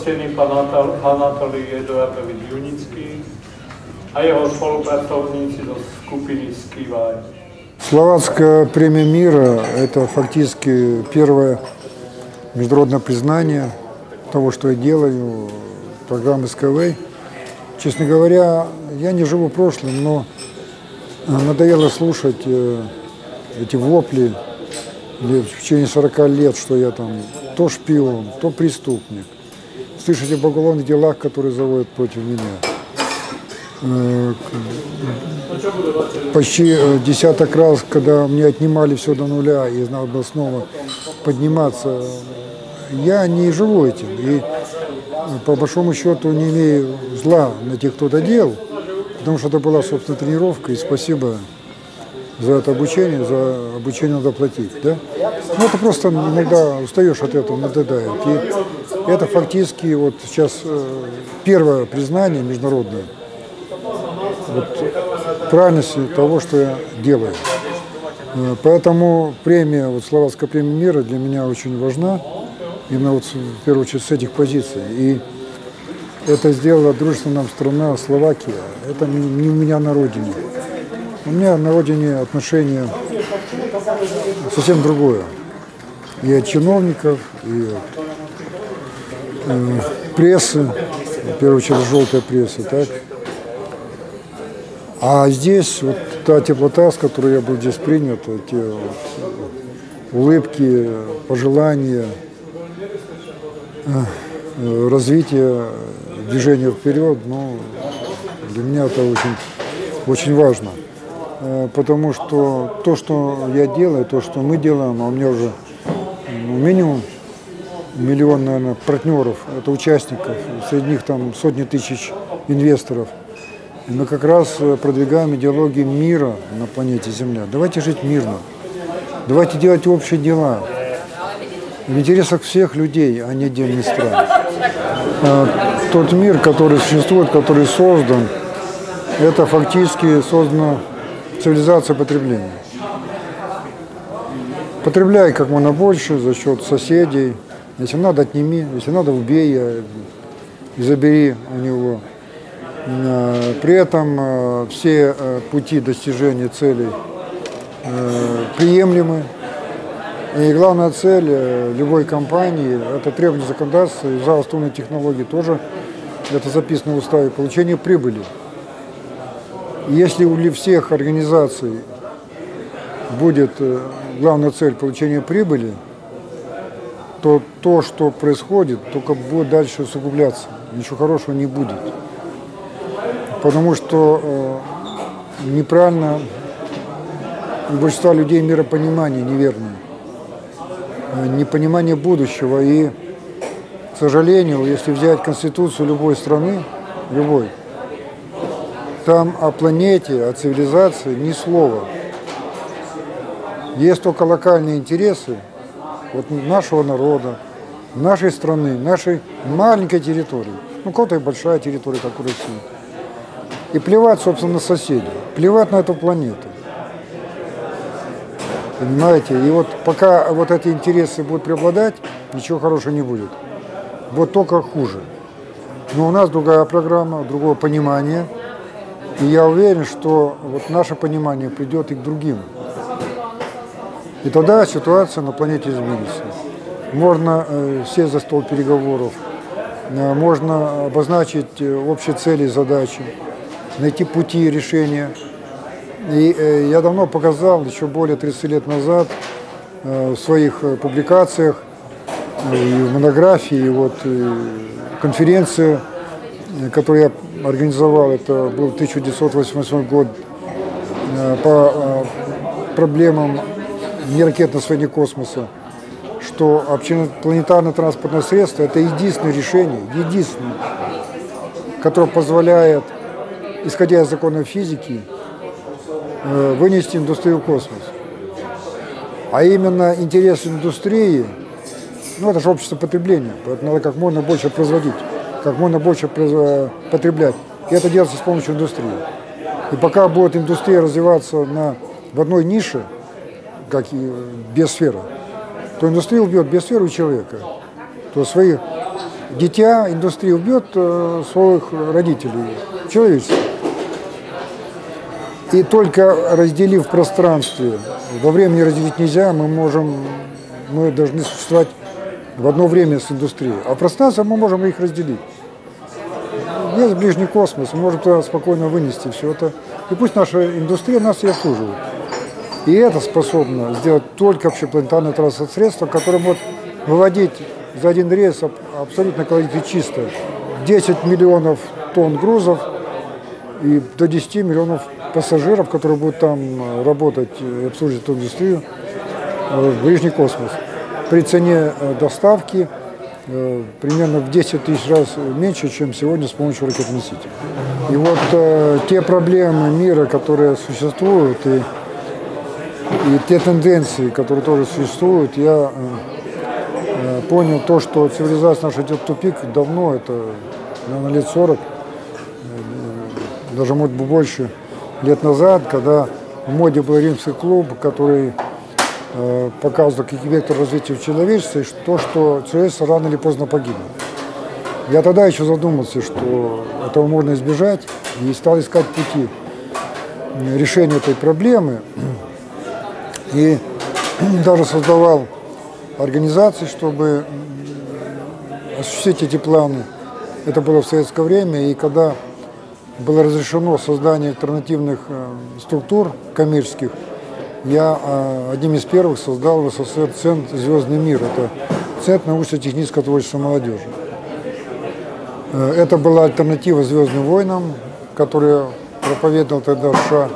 ocenený pan Anatolij Eduardovič Junický a jeho spolupracovníci do skupiny SkyWay. Словацкая премия мира – это фактически первое международное признание того, что я делаю, программы SkyWay. Честно говоря, я не живу прошлым, но надоело слушать эти вопли в течение 40 лет, что я там то шпион, то преступник. Слышите об уголовных делах, которые заводят против меня. Почти десяток раз, когда мне отнимали все до нуля, и надо было снова подниматься, я не живу этим. И по большому счету не имею зла на тех, кто это делал, потому что это была, собственно, тренировка, и спасибо за это обучение, за обучение надо платить, да? Ну, это просто иногда устаешь от этого, надоедает. И это фактически вот сейчас первое признание международное вот правильности того, что я делаю. Поэтому премия, вот Словацкая премия мира для меня очень важна, именно вот в первую очередь с этих позиций. И это сделала дружественная нам страна Словакия, это не у меня на родине. У меня на родине отношение совсем другое. И от чиновников, и от прессы, в первую очередь желтая пресса, так. А здесь вот та теплота, с которой я был здесь принят, те вот улыбки, пожелания, развитие, движение вперед, ну, для меня это очень, очень важно. Потому что то, что я делаю, то, что мы делаем, а у меня уже минимум миллион, наверное, партнеров, это участников, среди них там сотни тысяч инвесторов. И мы как раз продвигаем идеологию мира на планете Земля. Давайте жить мирно, давайте делать общие дела в интересах всех людей, а не отдельных стран. Тот мир, который существует, который создан, это фактически создано цивилизация потребления. Потребляй как можно больше за счет соседей. Если надо, отними, если надо, убей и забери у него. При этом все пути достижения целей приемлемы. И главная цель любой компании – это требование законодательства, и за основные технологии тоже это записано в уставе, получение прибыли. Если у всех организаций будет главная цель получения прибыли, то то, что происходит, только будет дальше усугубляться. Ничего хорошего не будет. Потому что неправильно у большинства людей миропонимание неверное. Непонимание будущего. И, к сожалению, если взять конституцию любой страны, любой, там о планете, о цивилизации ни слова. Есть только локальные интересы вот нашего народа, нашей страны, нашей маленькой территории. Ну, кого-то и большая территория, как у России. И плевать, собственно, на соседей, плевать на эту планету. Понимаете? И вот пока вот эти интересы будут преобладать, ничего хорошего не будет. Вот только хуже. Но у нас другая программа, другое понимание. И я уверен, что вот наше понимание придет и к другим. И тогда ситуация на планете изменится. Можно сесть за стол переговоров, можно обозначить общие цели и задачи, найти пути решения. И я давно показал, еще более 30 лет назад, в своих публикациях, и в монографии, и вот конференции, которые я организовал, это был 1988 год, по проблемам неракетного освоения космоса, что общепланетарное транспортное средство – это единственное решение, единственное, которое позволяет, исходя из законов физики, вынести индустрию в космос. А именно интерес индустрии, ну это же общество потребления, поэтому надо как можно больше производить, как можно больше потреблять. И это делается с помощью индустрии. И пока будет индустрия развиваться в одной нише, как и биосфера, то индустрия убьет биосферу человека, то свои Дитя индустрии убьет своих родителей, человечество. И только разделив пространство, во времени разделить нельзя, мы должны существовать в одно время с индустрией. А пространство мы можем их разделить. Есть ближний космос, мы можем туда спокойно вынести все это. И пусть наша индустрия нас и обслуживает. И это способно сделать только общепланетарное транспортное средство, которое может выводить за один рейс абсолютно экологически чисто 10 миллионов тонн грузов и до 10 миллионов пассажиров, которые будут там работать и обслуживать эту индустрию, в ближний космос. При цене доставки примерно в 10 тысяч раз меньше, чем сегодня с помощью ракет-носителей. И вот те проблемы мира, которые существуют, и те тенденции, которые тоже существуют, я понял то, что цивилизация наша идет в тупик давно, это, наверное, лет 40, даже, может быть, больше лет назад, когда в моде был Римский клуб, который показывал, какие векторы развития человечества, и то, что человечество рано или поздно погибло. Я тогда еще задумался, что этого можно избежать, и стал искать пути решения этой проблемы, и даже создавал организации, чтобы осуществить эти планы. Это было в советское время, и когда было разрешено создание альтернативных структур коммерческих, я одним из первых создал в СССР Центр «Звездный мир». Это Центр научно-технического творчества молодежи. Это была альтернатива «Звездным войнам», которые проповедовал тогда США.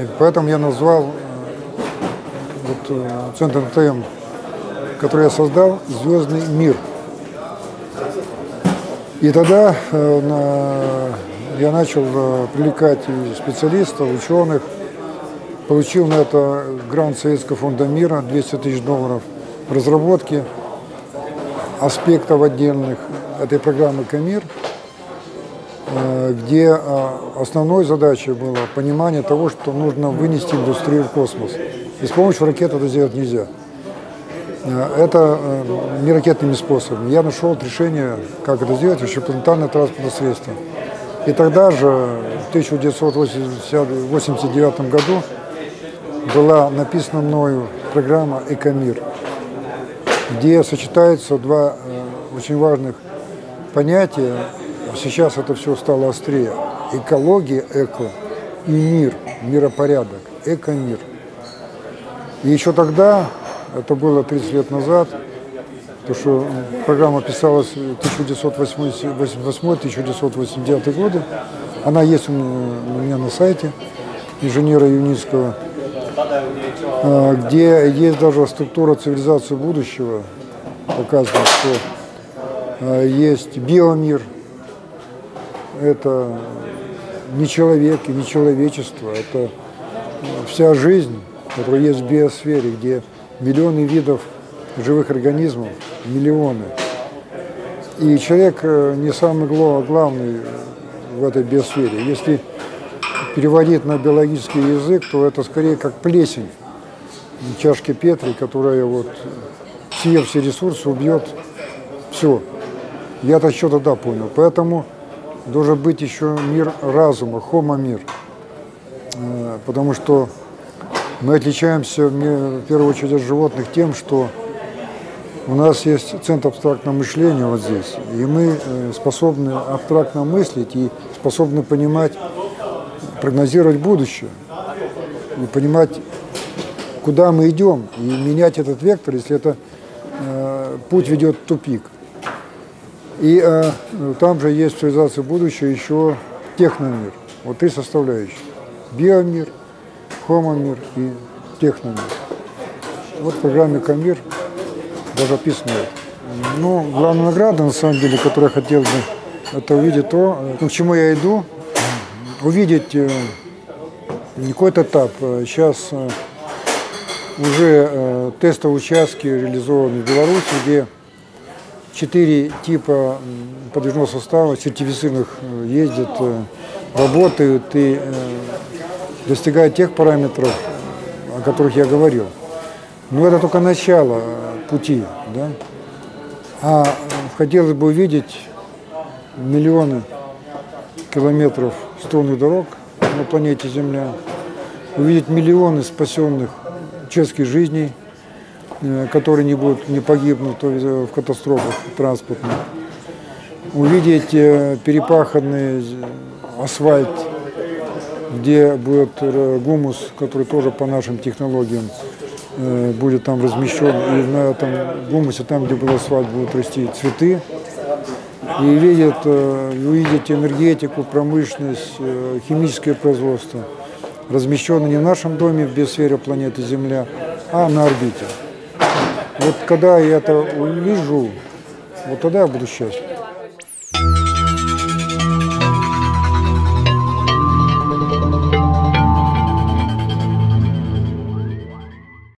И поэтому я назвал Центр НТМ, который я создал, «Звездный мир». И тогда я начал привлекать специалистов, ученых, получил на это грант Советского фонда мира, 200 тысяч долларов разработки аспектов отдельных этой программы «КАМИР», где основной задачей было понимание того, что нужно вынести индустрию в космос. И с помощью ракет это сделать нельзя. Это не ракетными способами. Я нашел решение, как это сделать, общепланетарное транспортное средство. И тогда же, в 1989 году, была написана мною программа «Экомир», где сочетаются два очень важных понятия. Сейчас это все стало острее. Экология, эко, и мир, миропорядок, экомир. И еще тогда, это было 30 лет назад, потому что программа писалась 1988-1989 годы, она есть у меня на сайте инженера Юницкого, где есть даже структура цивилизации будущего, показывает, что есть биомир, это не человек и не человечество, это вся жизнь, которая есть в биосфере, где миллионы видов живых организмов, миллионы. И человек не самый главный в этой биосфере. Если переводить на биологический язык, то это скорее как плесень чашки Петри, которая, вот, съев все ресурсы, убьет все. Я-то еще тогда понял. Поэтому должен быть еще мир разума, хомо-мир. Потому что мы отличаемся, в первую очередь, от животных тем, что у нас есть центр абстрактного мышления вот здесь, и мы способны абстрактно мыслить и способны понимать, прогнозировать будущее, и понимать, куда мы идем, и менять этот вектор, если это путь ведет в тупик. И там же есть в цивилизации будущего еще техномир. Вот три составляющие. Биомир, хомомир и техномир. Вот в программе «Камир» даже описано. Ну, главная награда, на самом деле, которую я хотел бы, это увидеть то, к чему я иду, увидеть какой-то этап. Сейчас уже тестовые участки реализованы в Беларуси, где 4 типа подвижного состава сертифицированных ездят, работают и достигают тех параметров, о которых я говорил. Но это только начало пути, да? А Хотелось бы увидеть миллионы километров струнных дорог на планете Земля, увидеть миллионы спасенных человеческих жизней, которые не погибнут в катастрофах транспортных, увидеть перепаханный асфальт, где будет гумус, который тоже по нашим технологиям будет там размещен, и на этом гумусе, там, где был асфальт, будут расти цветы, и увидеть энергетику, промышленность, химическое производство, размещенное не в нашем доме, в биосфере планеты Земля, а на орбите. Вот когда я это увижу, вот тогда я буду счастлив.